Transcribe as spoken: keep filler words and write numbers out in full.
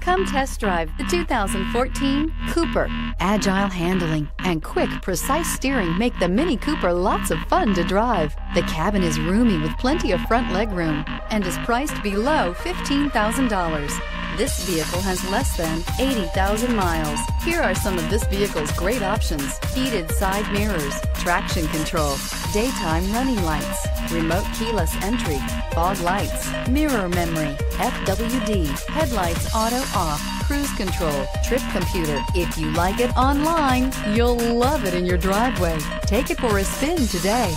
Come test drive the two thousand fourteen Cooper. Agile handling and quick, precise steering make the MINI Cooper lots of fun to drive. The cabin is roomy with plenty of front legroom and is priced below fifteen thousand dollars. This vehicle has less than eighty thousand miles. Here are some of this vehicle's great options: heated side mirrors, traction control, daytime running lights, remote keyless entry, fog lights, mirror memory, F W D, headlights auto off, cruise control, trip computer. If you like it online, you'll love it in your driveway. Take it for a spin today.